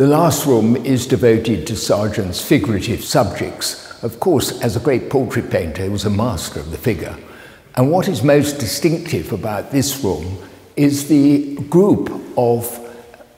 The last room is devoted to Sargent's figurative subjects. Of course, as a great portrait painter, he was a master of the figure. And what is most distinctive about this room is the group of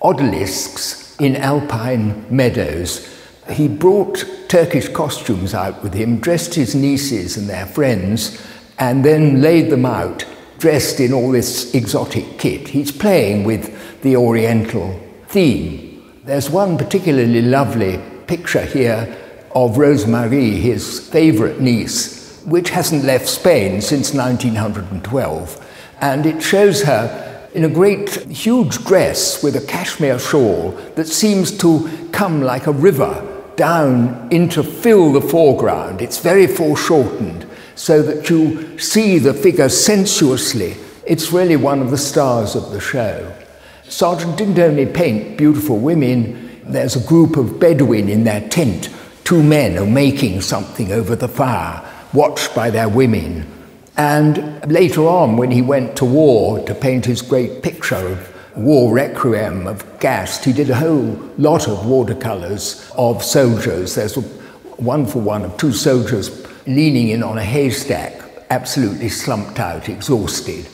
odalisques in alpine meadows. He brought Turkish costumes out with him, dressed his nieces and their friends, and then laid them out, dressed in all this exotic kit. He's playing with the Oriental theme. There's one particularly lovely picture here of Rose Marie, his favourite niece, which hasn't left Spain since 1912. And it shows her in a great, huge dress with a cashmere shawl that seems to come like a river down into fill the foreground. It's very foreshortened so that you see the figure sensuously. It's really one of the stars of the show. Sargent didn't only paint beautiful women. There's a group of Bedouin in their tent. Two men are making something over the fire, watched by their women. And later on, when he went to war to paint his great picture of War Requiem of Gassed, he did a whole lot of watercolours of soldiers. There's a one-for-one of two soldiers leaning in on a haystack, absolutely slumped out, exhausted.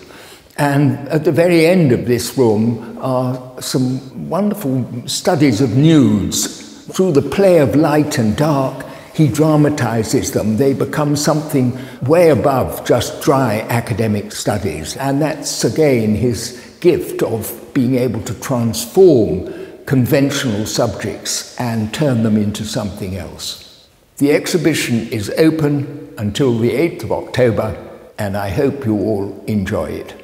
And at the very end of this room are some wonderful studies of nudes. Through the play of light and dark, he dramatizes them. They become something way above just dry academic studies. And that's, again, his gift of being able to transform conventional subjects and turn them into something else. The exhibition is open until the 8th of October, and I hope you all enjoy it.